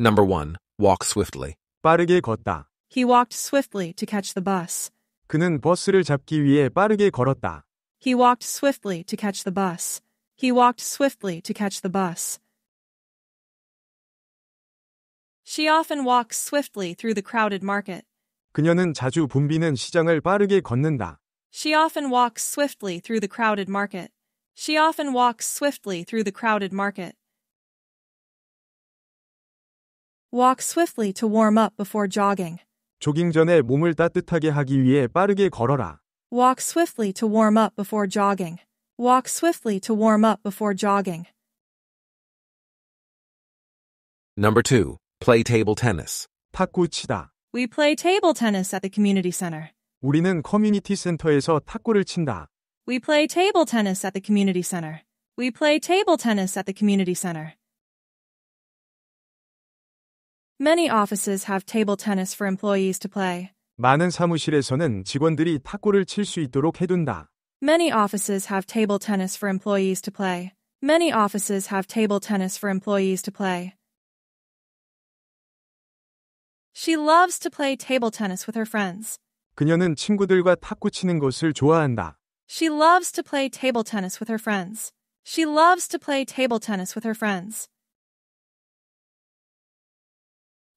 Number 1. Walk swiftly. 빠르게 걷다. He walked swiftly to catch the bus. 그는 버스를 잡기 위해 빠르게 걸었다. He walked swiftly to catch the bus. He walked swiftly to catch the bus. She often walks swiftly through the crowded market. 그녀는 자주 붐비는 시장을 빠르게 걷는다. She often walks swiftly through the crowded market. She often walks swiftly through the crowded market. Walk swiftly to warm up before jogging. 조깅 전에 몸을 따뜻하게 하기 위해 빠르게 걸어라. Walk swiftly to warm up before jogging. Walk swiftly to warm up before jogging. Number 2. Play table tennis. 탁구 치다. We play table tennis at the community center. 우리는 커뮤니티 센터에서 탁구를 친다. We play table tennis at the community center. We play table tennis at the community center. Many offices have table tennis for employees to play. 많은 사무실에서는 직원들이 탁구를 칠 수 있도록 해둔다. Many offices have table tennis for employees to play. Many offices have table tennis for employees to play. She loves to play table tennis with her friends. 그녀는 친구들과 탁구 치는 것을 좋아한다. She loves to play table tennis with her friends. She loves to play table tennis with her friends.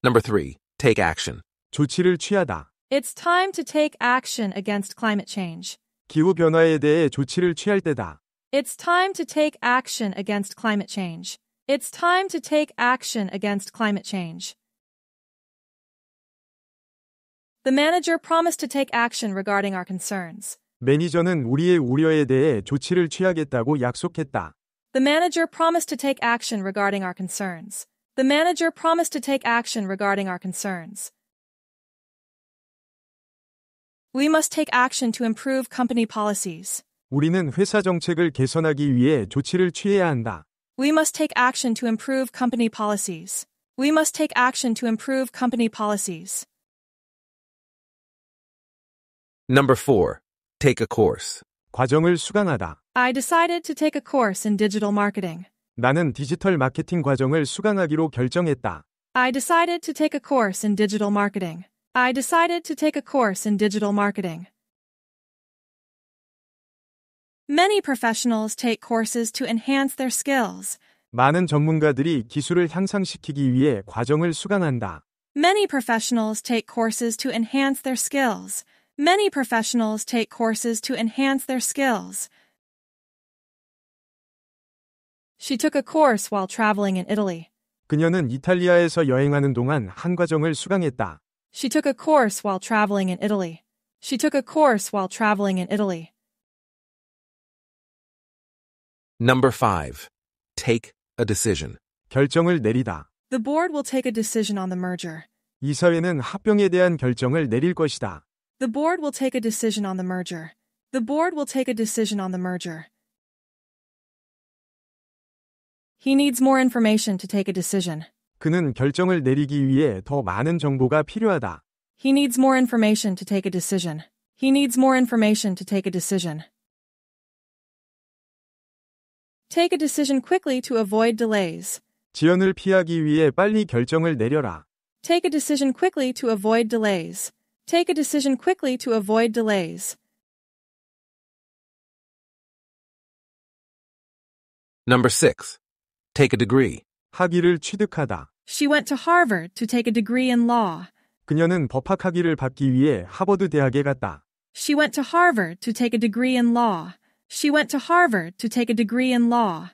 Number 3. Take action. 조치를 취하다. It's time to take action against climate change. 기후 변화에 대해 조치를 취할 때다. It's time to take action against climate change. It's time to take action against climate change. The manager promised to take action regarding our concerns. 매니저는 우리의 우려에 대해 조치를 취하겠다고 약속했다. The manager promised to take action regarding our concerns. The manager promised to take action regarding our concerns. We must take action to improve company policies. 우리는 회사 정책을 개선하기 위해 조치를 취해야 한다. We must take action to improve company policies. We must take action to improve company policies. Number 4. Take a course. 과정을 수강하다. I decided to take a course in digital marketing. 나는 디지털 마케팅 과정을 수강하기로 결정했다. I decided to take a course in digital marketing. I decided to take a course in digital marketing. Many professionals take courses to enhance their skills. 많은 전문가들이 기술을 향상시키기 위해 과정을 수강한다. Many professionals take courses to enhance their skills. Many professionals take courses to enhance their skills. She took a course while traveling in Italy. 그녀는 이탈리아에서 여행하는 동안 한 과정을 수강했다. She took a course while traveling in Italy. She took a course while traveling in Italy. Number 5. Take a decision. 결정을 내리다. The board will take a decision on the merger. 이사회는 합병에 대한 결정을 내릴 것이다. The board will take a decision on the merger. The board will take a decision on the merger. He needs more information to take a decision. 그는 결정을 내리기 위해 더 많은 정보가 필요하다. He needs more information to take a decision. He needs more information to take a decision. Take a decision quickly to avoid delays. 지연을 피하기 위해 빨리 결정을 내려라. Take a decision quickly to avoid delays. Take a decision quickly to avoid delays. Number 6. Take a degree. 학위를 취득하다. She went to Harvard to take a degree in law. 그녀는 법학 학위를 받기 위해 하버드 대학에 갔다. She went to Harvard to take a degree in law. She went to Harvard to take a degree in law.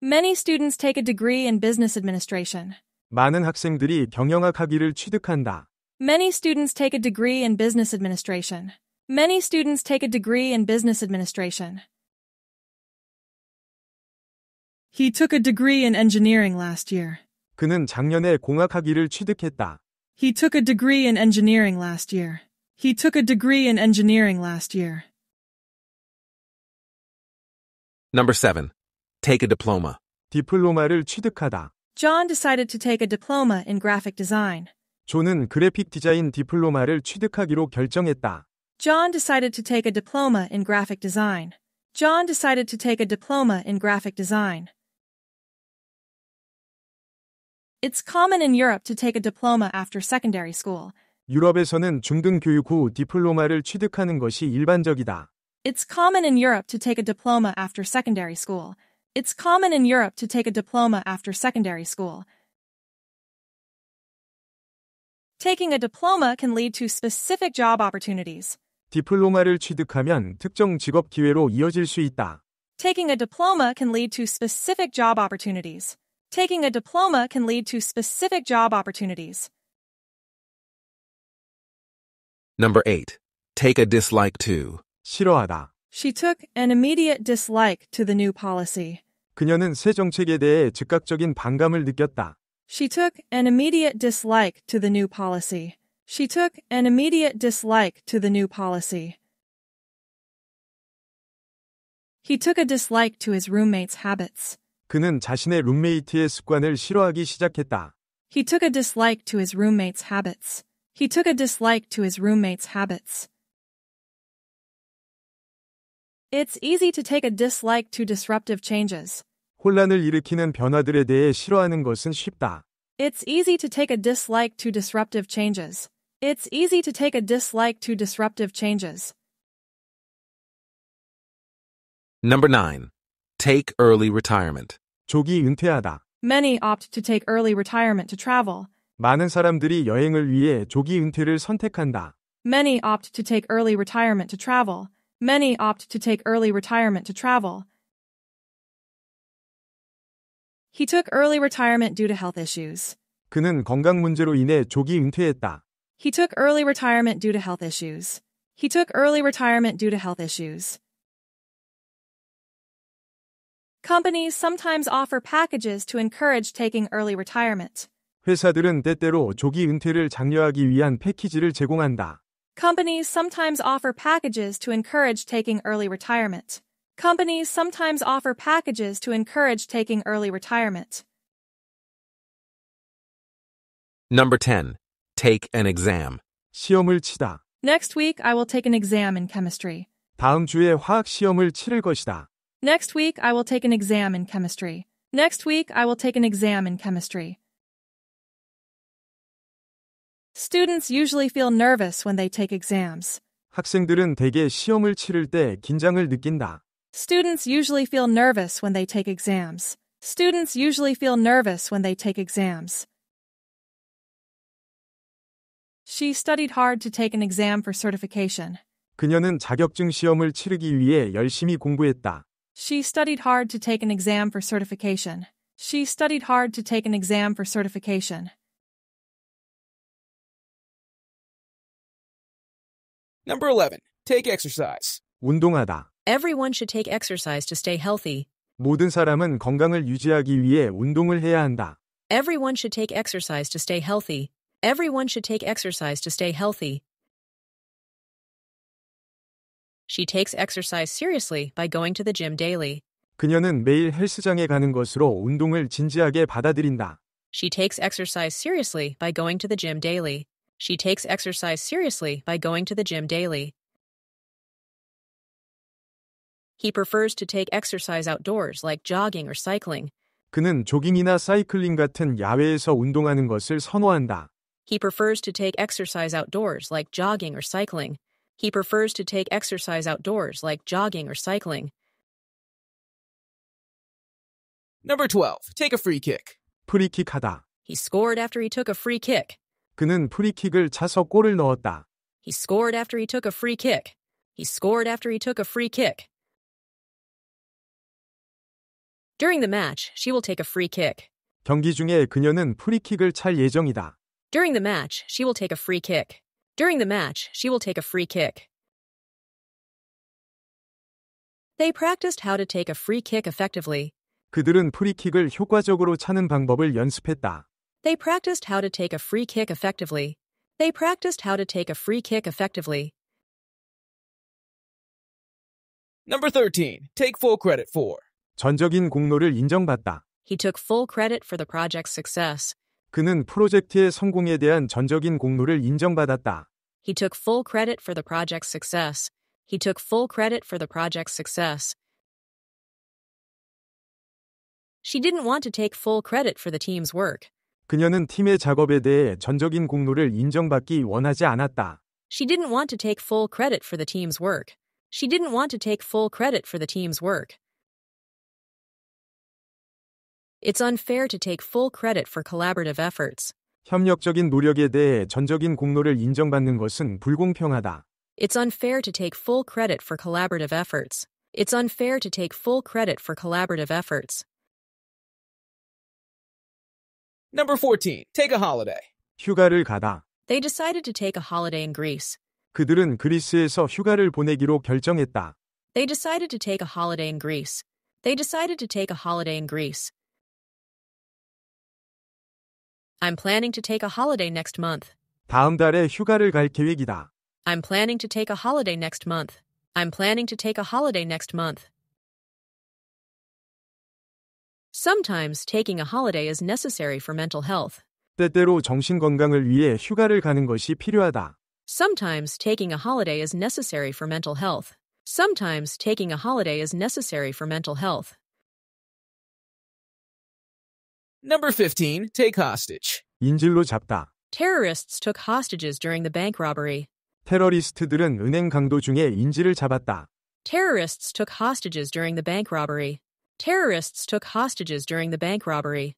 Many students take a degree in business administration. 많은 학생들이 경영학 학위를 취득한다. Many students take a degree in business administration. Many students take a degree in business administration. He took a degree in engineering last year. 그는 작년에 공학 학위를 취득했다. He took a degree in engineering last year. He took a degree in engineering last year. Number 7. Take a diploma. 디플로마를 취득하다. John decided to take a diploma in graphic design. 존은 그래픽 디자인 디플로마를 취득하기로 결정했다. John decided to take a diploma in graphic design. John decided to take a diploma in graphic design. It's common in Europe to take a diploma after secondary school. 유럽에서는 중등 교육 후 디플로마를 취득하는 것이 일반적이다. It's common in Europe to take a diploma after secondary school. It's common in Europe to take a diploma after secondary school. Taking a diploma can lead to specific job opportunities. 디플로마를 취득하면 특정 직업 기회로 이어질 수 있다. Taking a diploma can lead to specific job opportunities. Taking a diploma can lead to specific job opportunities. Number 8. Take a dislike to. 싫어하다. She took an immediate dislike to the new policy. 그녀는 새 정책에 대해 즉각적인 반감을 느꼈다. She took an immediate dislike to the new policy. She took an immediate dislike to the new policy. He took a dislike to his roommate's habits. 그는 자신의 룸메이트의 습관을 싫어하기 시작했다. He took a dislike to his roommate's habits. He took a dislike to his roommate's habits. It's easy to take a dislike to disruptive changes. 혼란을 일으키는 변화들에 대해 싫어하는 것은 쉽다. It's easy to take a dislike to disruptive changes. It's easy to take a dislike to disruptive changes. Number 9. Take early retirement. 조기 은퇴하다. Many opt to take early retirement to travel. 많은 사람들이 여행을 위해 조기 은퇴를 선택한다. Many opt to take early retirement to travel. Many opt to take early retirement to travel. He took early retirement due to health issues. 그는 건강 문제로 인해 조기 은퇴했다. He took early retirement due to health issues. He took early retirement due to health issues. Companies sometimes offer packages to encourage taking early retirement. 회사들은 때때로 조기 은퇴를 장려하기 위한 패키지를 제공한다. Companies sometimes offer packages to encourage taking early retirement. Companies sometimes offer packages to encourage taking early retirement. Number 10. Take an exam. 시험을 치다. Next week, I will take an exam in chemistry. 다음 주에 화학 시험을 치를 것이다. Next week, I will take an exam in chemistry. Next week, I will take an exam in chemistry. Students usually feel nervous when they take exams. 학생들은 대개 시험을 치를 때 긴장을 느낀다. Students usually feel nervous when they take exams. Students usually feel nervous when they take exams. She studied hard to take an exam for certification. 그녀는 자격증 시험을 치르기 위해 열심히 공부했다. She studied hard to take an exam for certification. She studied hard to take an exam for certification. Number 11. Take exercise. 운동하다. Everyone should take exercise to stay healthy. 모든 사람은 건강을 유지하기 위해 운동을 해야 한다. Everyone should take exercise to stay healthy. Everyone should take exercise to stay healthy. She takes exercise seriously by going to the gym daily. 그녀는 매일 헬스장에 가는 것으로 운동을 진지하게 받아들인다. She takes exercise seriously by going to the gym daily. She takes exercise seriously by going to the gym daily. He prefers to take exercise outdoors like jogging or cycling. 그는 조깅이나 사이클링 같은 야외에서 운동하는 것을 선호한다. He prefers to take exercise outdoors like jogging or cycling. He prefers to take exercise outdoors like jogging or cycling. Number 12. Take a free kick. 프리킥하다. He scored after he took a free kick. 그는 프리킥을 차서 골을 넣었다. He scored after he took a free kick. He scored after he took a free kick. During the match, she will take a free kick. 경기 중에 그녀는 프리킥을 찰 예정이다. During the match, she will take a free kick. During the match, she will take a free kick. They practiced how to take a free kick effectively. 그들은 프리킥을 효과적으로 차는 방법을 연습했다. They practiced how to take a free kick effectively. They practiced how to take a free kick effectively. Number 13. Take full credit for. 전적인 공로를 인정받다. He took full credit for the project's success. 그는 프로젝트의 성공에 대한 전적인 공로를 인정받았다. He took full credit for the project's success. He took full credit for the project's success. She didn't want to take full credit for the team's work. 그녀는 팀의 작업에 대해 전적인 공로를 인정받기 원하지 않았다. She didn't want to take full credit for the team's work. She didn't want to take full credit for the team's work. It's unfair to take full credit for collaborative efforts. 협력적인 노력에 대해 전적인 공로를 인정받는 것은 불공평하다. It's unfair to take full credit for collaborative efforts. It's unfair to take full credit for collaborative efforts. Number 14. Take a holiday. 휴가를 가다. They decided to take a holiday in Greece. 그들은 그리스에서 휴가를 보내기로 결정했다. They decided to take a holiday in Greece. They decided to take a holiday in Greece. I'm planning to take a holiday next month. 다음 달에 휴가를 갈 계획이다. I'm planning to take a holiday next month. I'm planning to take a holiday next month. Sometimes taking a holiday is necessary for mental health. 때때로 정신 건강을 위해 휴가를 가는 것이 필요하다. Sometimes taking a holiday is necessary for mental health. Sometimes taking a holiday is necessary for mental health. Number 15. Take hostage. 인질로 잡다. Terrorists took hostages during the bank robbery. 테러리스트들은 은행 강도 중에 인질을 잡았다. Terrorists took hostages during the bank robbery. Terrorists took hostages during the bank robbery.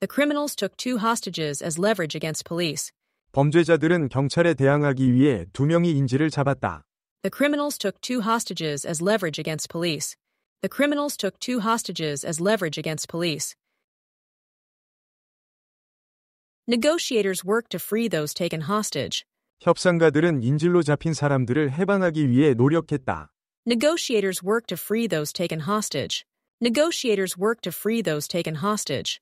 The criminals took two hostages as leverage against police. 범죄자들은 경찰에 대항하기 위해 두 명이 인질을 잡았다. The criminals took two hostages as leverage against police. The criminals took two hostages as leverage against police. Negotiators worked to free those taken hostage. 협상가들은 인질로 잡힌 사람들을 해방하기 위해 노력했다. Negotiators worked to free those taken hostage. Negotiators worked to free those taken hostage.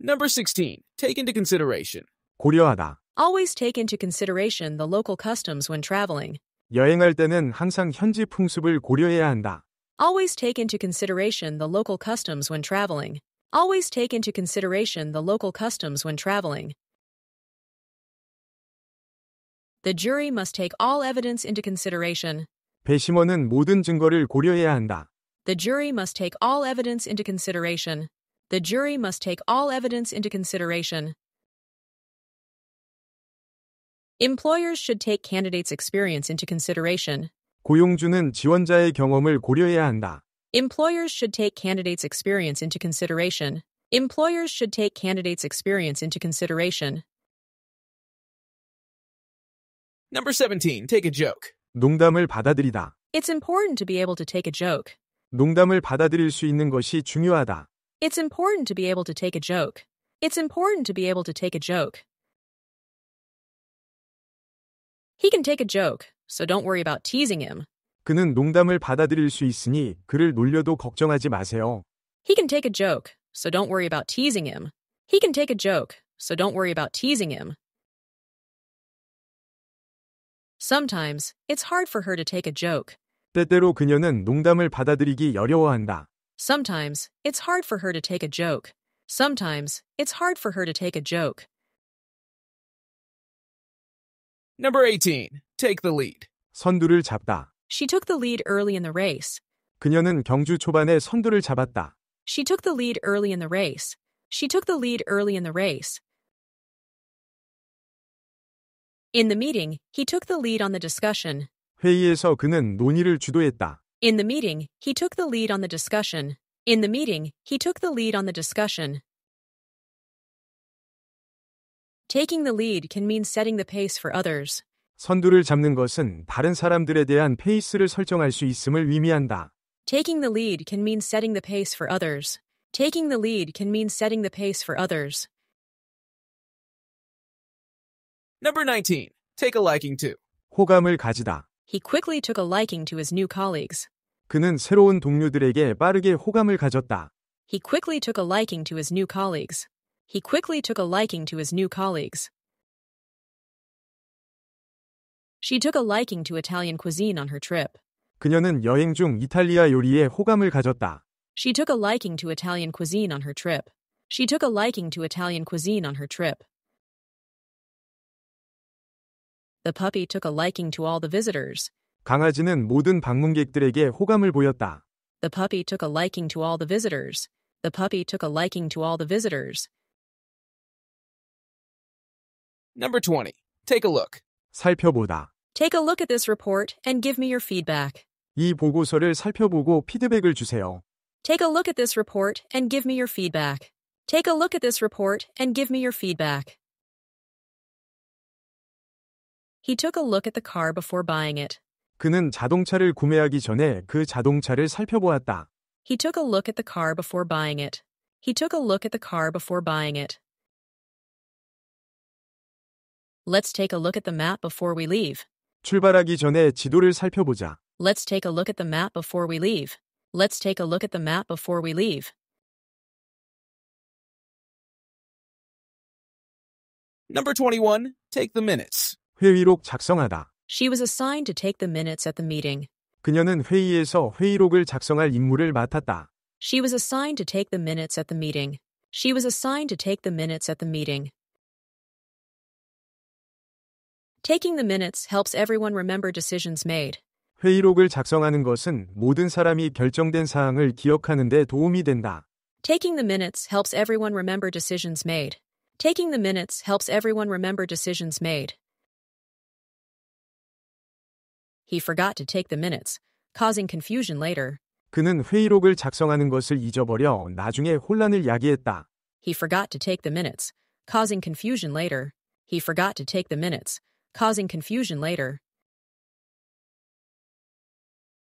Number 16. Take into consideration. 고려하다. Always take into consideration the local customs when traveling. 여행할 때는 항상 현지 풍습을 고려해야 한다. Always take into consideration the local customs when traveling. Always take into consideration the local customs when traveling. The jury must take all evidence into consideration. 배심원은 모든 증거를 고려해야 한다. The jury must take all evidence into consideration. The jury must take all evidence into consideration. Employers should take candidates' experience into consideration. 고용주는 지원자의 경험을 고려해야 한다. Employers should take candidates' experience into consideration. Employers should take candidates' experience into consideration. Number 17. Take a joke. 농담을 받아들이다. It's important to be able to take a joke. 농담을 받아들일 수 있는 것이 중요하다. It's important to be able to take a joke. It's important to be able to take a joke. He can take a joke, so don't worry about teasing him. 그는 농담을 받아들일 수 있으니 그를 놀려도 걱정하지 마세요. He can take a joke, so don't worry about teasing him. He can take a joke, so don't worry about teasing him. Sometimes, it's hard for her to take a joke. 때때로 그녀는 농담을 받아들이기 어려워한다. Sometimes, it's hard for her to take a joke. Sometimes, it's hard for her to take a joke. Number 18. Take the lead. 선두를 잡다. She took the lead early in the race. 그녀는 경주 초반에 선두를 잡았다. She took the lead early in the race. She took the lead early in the race. In the meeting, he took the lead on the discussion. 회의에서 그는 논의를 주도했다. In the meeting, he took the lead on the discussion. In the meeting, he took the lead on the discussion. Taking the lead can mean setting the pace for others. 선두를 잡는 것은 다른 사람들에 대한 페이스를 설정할 수 있음을 의미한다. Taking the lead can mean setting the pace for others. Taking the lead can mean setting the pace for others. Number 19. Take a liking to. 호감을 가지다. He quickly took a liking to his new colleagues. 그는 새로운 동료들에게 빠르게 호감을 가졌다. He quickly took a liking to his new colleagues. He quickly took a liking to his new colleagues. She took a liking to Italian cuisine on her trip. 그녀는 여행 중 이탈리아 요리에 호감을 가졌다. She took a liking to Italian cuisine on her trip. She took a liking to Italian cuisine on her trip. The puppy took a liking to all the visitors. 강아지는 모든 방문객들에게 호감을 보였다. The puppy took a liking to all the visitors. The puppy took a liking to all the visitors. Number 20. Take a look. 살펴보다. Take a look at this report and give me your feedback. 이 보고서를 살펴보고 피드백을 주세요. Take a look at this report and give me your feedback. Take a look at this report and give me your feedback. He took a look at the car before buying it. 그는 자동차를 구매하기 전에 그 자동차를 살펴보았다. He took a look at the car before buying it. He took a look at the car before buying it. Let's take a look at the map before we leave. 출발하기 전에 지도를 살펴보자. Let's take a look at the map before we leave. Let's take a look at the map before we leave. Number 21. Take the minutes. 회의록 작성하다. She was assigned to take the minutes at the meeting. 그녀는 회의에서 회의록을 작성할 임무를 맡았다. She was assigned to take the minutes at the meeting. She was assigned to take the minutes at the meeting. Taking the minutes helps everyone remember decisions made. 회의록을 작성하는 것은 모든 사람이 결정된 사항을 기억하는 데 도움이 된다. Taking the minutes helps everyone remember decisions made. Taking the minutes helps everyone remember decisions made. He forgot to take the minutes, causing confusion later. 그는 회의록을 작성하는 것을 잊어버려 나중에 혼란을 야기했다. He forgot to take the minutes, causing confusion later. He forgot to take the minutes, causing confusion later.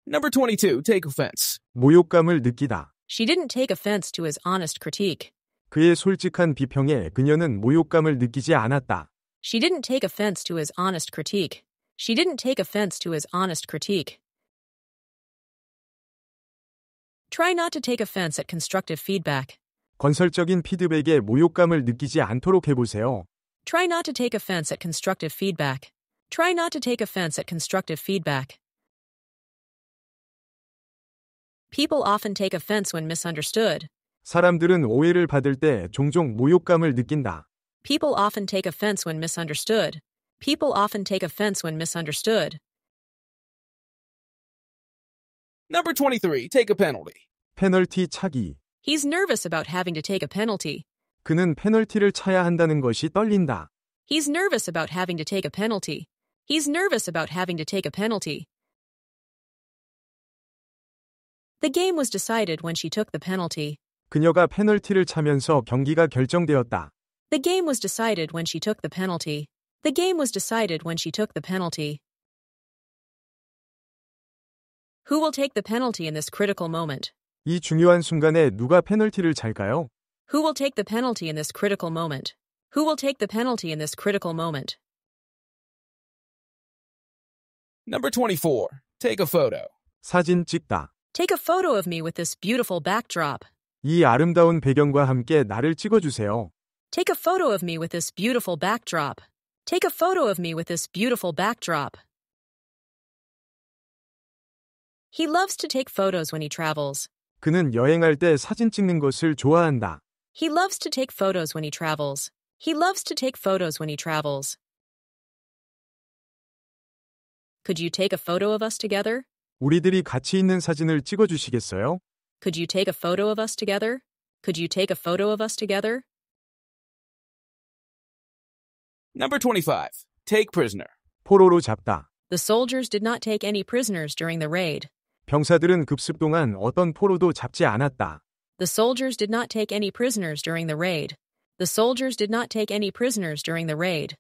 Number 22. Take offense. 모욕감을 느끼다. She didn't take offense to his honest critique. 그의 솔직한 비평에 그녀는 모욕감을 느끼지 않았다. She didn't take offense to his honest critique. She didn't take offense to his honest critique. Try not to take offense at constructive feedback. 건설적인 피드백에 모욕감을 느끼지 않도록 해보세요. Try not to take offense at constructive feedback. Try not to take offense at constructive feedback. People often take offense when misunderstood. 사람들은 오해를 받을 때 종종 모욕감을 느낀다. People often take offense when misunderstood. People often take offense when misunderstood. Number 23. Take a penalty. 페널티 차기. He's nervous about having to take a penalty. 그는 페널티를 차야 한다는 것이 떨린다. He's nervous about having to take a penalty. He's nervous about having to take a penalty. The game was decided when she took the penalty. 그녀가 페널티를 차면서 경기가 결정되었다. The game was decided when she took the penalty. The game was decided when she took the penalty. Who will take the penalty in this critical moment? 이 중요한 순간에 누가 페널티를 찰까요? Who will take the penalty in this critical moment? Who will take the penalty in this critical moment? Number 24. Take a photo. 사진 찍다. Take a photo of me with this beautiful backdrop. 이 아름다운 배경과 함께 나를 찍어주세요. Take a photo of me with this beautiful backdrop. Take a photo of me with this beautiful backdrop. He loves to take photos when he travels. 그는 여행할 때 사진 찍는 것을 좋아한다. He loves to take photos when he travels. He loves to take photos when he travels. Could you take a photo of us together? 우리들이 같이 있는 사진을 찍어 주시겠어요? Could you take a photo of us together? Could you take a photo of us together? Number 25. Take prisoner. 포로로 잡다. The soldiers did not take any prisoners during the raid. 병사들은 급습 동안 어떤 포로도 잡지 않았다. The soldiers did not take any prisoners during the raid. The soldiers did not take any prisoners during the raid.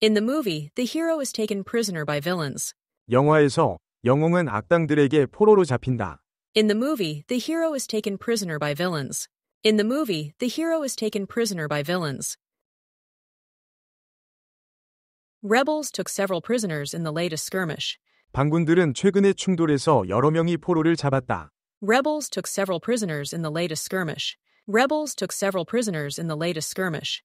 In the movie, the hero is taken prisoner by villains. 영화에서 영웅은 악당들에게 포로로 잡힌다. In the movie, the hero is taken prisoner by villains. In the movie, the hero is taken prisoner by villains. Rebels took several prisoners in the latest skirmish. 반군들은 최근의 충돌에서 여러 명이 포로를 잡았다. Rebels took several prisoners in the latest skirmish. Rebels took several prisoners in the latest skirmish.